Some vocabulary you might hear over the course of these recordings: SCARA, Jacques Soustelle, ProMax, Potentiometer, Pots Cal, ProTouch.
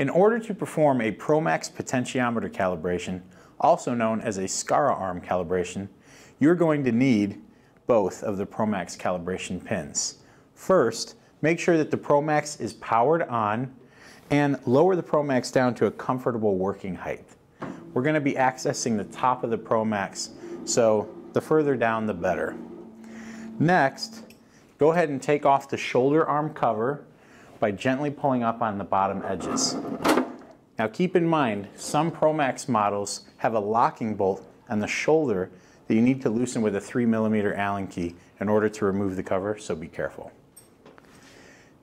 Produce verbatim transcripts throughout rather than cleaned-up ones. In order to perform a ProMax potentiometer calibration, also known as a SCARA arm calibration, you're going to need both of the ProMax calibration pins. First, make sure that the ProMax is powered on and lower the ProMax down to a comfortable working height. We're going to be accessing the top of the ProMax, so the further down the better. Next, go ahead and take off the shoulder arm cover by gently pulling up on the bottom edges. Now keep in mind, some ProMax models have a locking bolt on the shoulder that you need to loosen with a three millimeter Allen key in order to remove the cover, so be careful.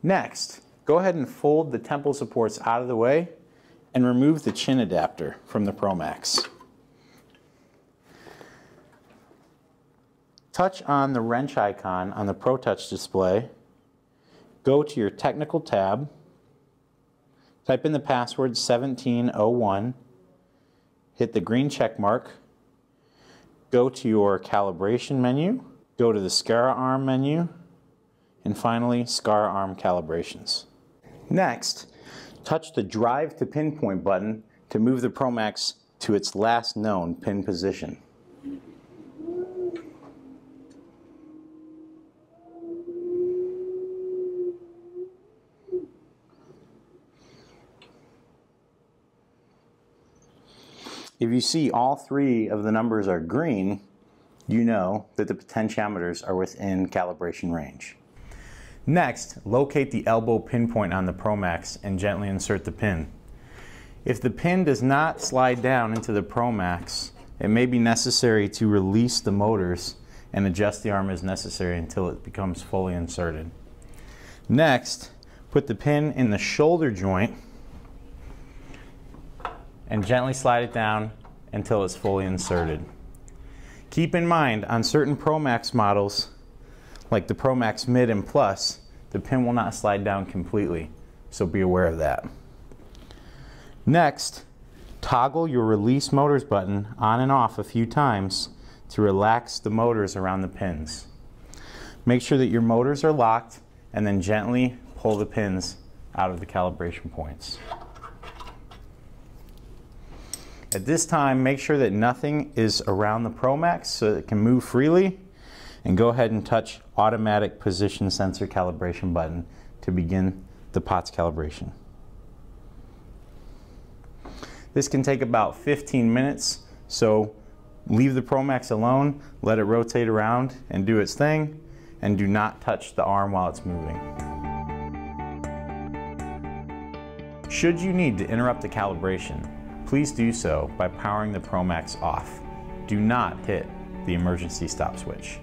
Next, go ahead and fold the temple supports out of the way and remove the chin adapter from the ProMax. Touch on the wrench icon on the ProTouch display. Go to your technical tab, type in the password seventeen oh one, hit the green check mark, go to your calibration menu, go to the SCARA arm menu, and finally SCARA arm calibrations. Next, touch the drive to pinpoint button to move the ProMax to its last known pin position. If you see all three of the numbers are green, you know that the potentiometers are within calibration range. Next, locate the elbow pinpoint on the ProMax and gently insert the pin. If the pin does not slide down into the ProMax, it may be necessary to release the motors and adjust the arm as necessary until it becomes fully inserted. Next, put the pin in the shoulder joint and gently slide it down until it's fully inserted. Keep in mind, on certain ProMax models, like the ProMax Mid and Plus, the pin will not slide down completely, so be aware of that. Next, toggle your release motors button on and off a few times to relax the motors around the pins. Make sure that your motors are locked and then gently pull the pins out of the calibration points. At this time, make sure that nothing is around the ProMax so that it can move freely, and go ahead and touch automatic position sensor calibration button to begin the P O T S calibration. This can take about fifteen minutes, so leave the ProMax alone, let it rotate around and do its thing, and do not touch the arm while it's moving. Should you need to interrupt the calibration, please do so by powering the ProMax off. Do not hit the emergency stop switch.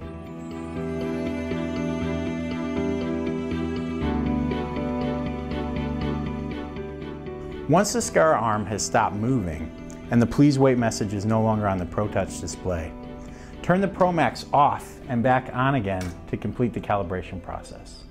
Once the SCARA arm has stopped moving and the please wait message is no longer on the ProTouch display, turn the ProMax off and back on again to complete the calibration process.